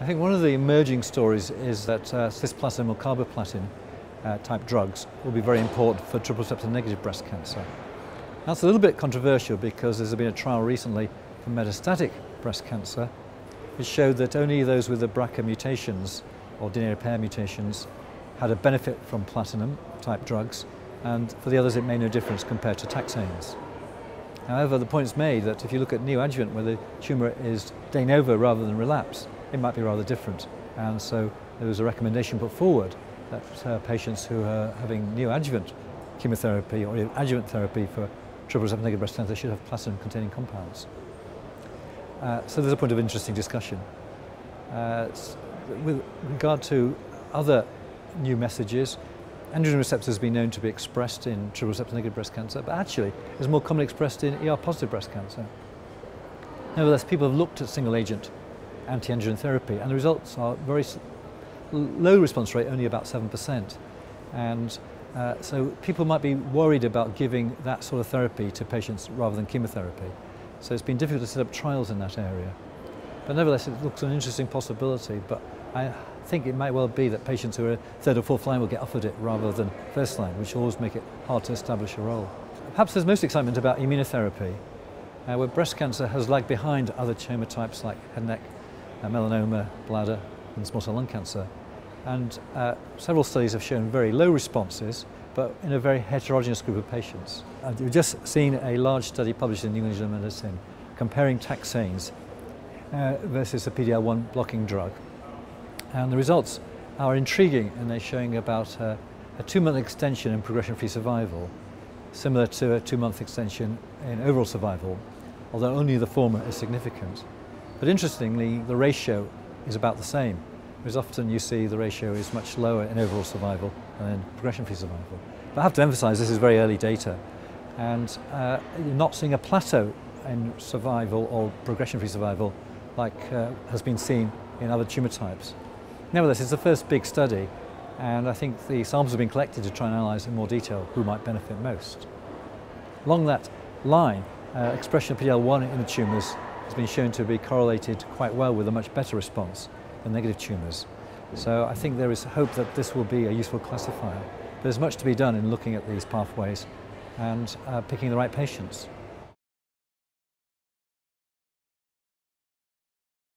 I think one of the emerging stories is that cisplatin or carboplatin type drugs will be very important for triple receptor negative breast cancer. That's a little bit controversial because there's been a trial recently for metastatic breast cancer. It showed that only those with the BRCA mutations or DNA repair mutations had a benefit from platinum type drugs, and for the others it made no difference compared to taxanes. However, the point's made that if you look at neoadjuvant, where the tumour is de novo rather than relapse, it might be rather different. And so there was a recommendation put forward that patients who are having neoadjuvant chemotherapy or adjuvant therapy for triple receptor negative breast cancer should have platinum-containing compounds. So there's a point of interesting discussion. With regard to other new messages, androgen receptors has been known to be expressed in triple receptor negative breast cancer, but actually is more commonly expressed in ER-positive breast cancer. Nevertheless, people have looked at single-agent anti-androgen therapy, and the results are very low response rate, only about 7%. And so people might be worried about giving that sort of therapy to patients rather than chemotherapy. So it's been difficult to set up trials in that area. But nevertheless, it looks an interesting possibility, but I think it might well be that patients who are third or fourth line will get offered it rather than first line, which will always make it hard to establish a role. Perhaps there's most excitement about immunotherapy, where breast cancer has lagged behind other tumour types like head and neck, melanoma, bladder and small cell lung cancer. And several studies have shown very low responses, but in a very heterogeneous group of patients. We've just seen a large study published in New England Medicine comparing taxanes versus a PD-L1 blocking drug. And the results are intriguing, and they're showing about a 2-month extension in progression-free survival, similar to a 2-month extension in overall survival, although only the former is significant. But interestingly, the ratio is about the same, whereas often you see the ratio is much lower in overall survival than in progression-free survival. But I have to emphasize this is very early data, and you're not seeing a plateau in survival or progression-free survival like has been seen in other tumor types. Nevertheless, it's the first big study, and I think the samples have been collected to try and analyse in more detail who might benefit most. Along that line, expression of PD-L1 in the tumours has been shown to be correlated quite well with a much better response than negative tumours. So I think there is hope that this will be a useful classifier. There's much to be done in looking at these pathways and picking the right patients.